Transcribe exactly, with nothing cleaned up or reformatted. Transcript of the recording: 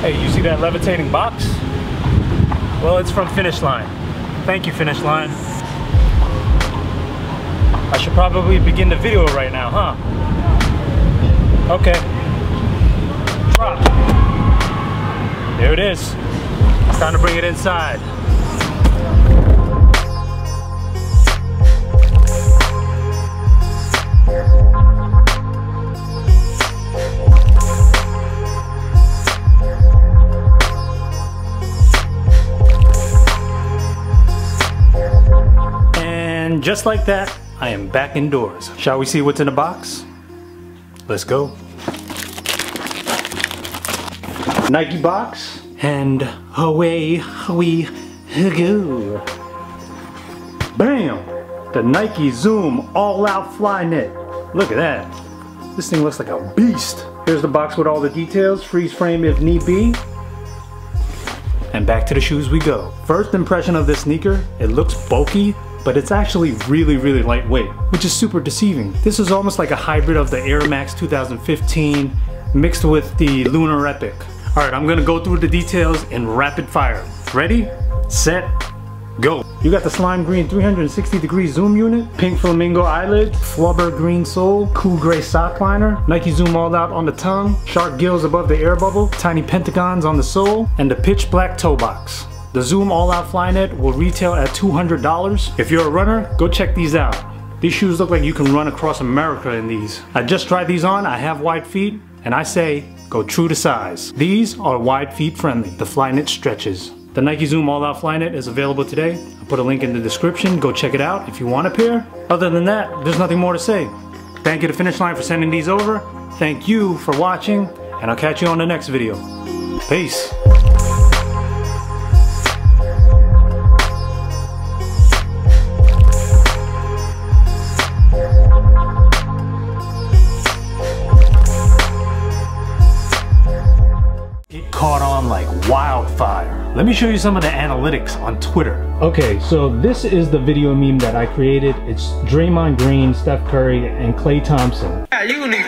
Hey, you see that levitating box? Well, it's from Finish Line. Thank you, Finish Line. I should probably begin the video right now, huh? Okay. Drop. There it is. It's time to bring it inside. And just like that, I am back indoors. Shall we see what's in the box? Let's go. Nike box, and away we go. Bam! The Nike Zoom All Out Flyknit. Look at that. This thing looks like a beast. Here's the box with all the details, freeze frame if need be. And back to the shoes we go. First impression of this sneaker, it looks bulky, but it's actually really, really lightweight, which is super deceiving. This is almost like a hybrid of the Air Max two thousand fifteen mixed with the Lunar Epic. All right, I'm gonna go through the details in rapid fire. Ready, set, go. You got the slime green three hundred sixty degree zoom unit, pink flamingo eyelid, flubber green sole, cool gray sock liner, Nike Zoom All Out on the tongue, shark gills above the air bubble, tiny pentagons on the sole, and the pitch black toe box. The Zoom All Out Flyknit will retail at two hundred dollars. If you're a runner, go check these out. These shoes look like you can run across America in these. I just tried these on, I have wide feet, and I say, go true to size. These are wide feet friendly. The Flyknit stretches. The Nike Zoom All Out Flyknit is available today. I put a link in the description, go check it out if you want a pair. Other than that, there's nothing more to say. Thank you to Finish Line for sending these over. Thank you for watching, and I'll catch you on the next video. Peace. Caught on like wildfire. Let me show you some of the analytics on Twitter. Okay, so this is the video meme that I created. It's Draymond Green, Steph Curry, and Clay Thompson. Yeah, you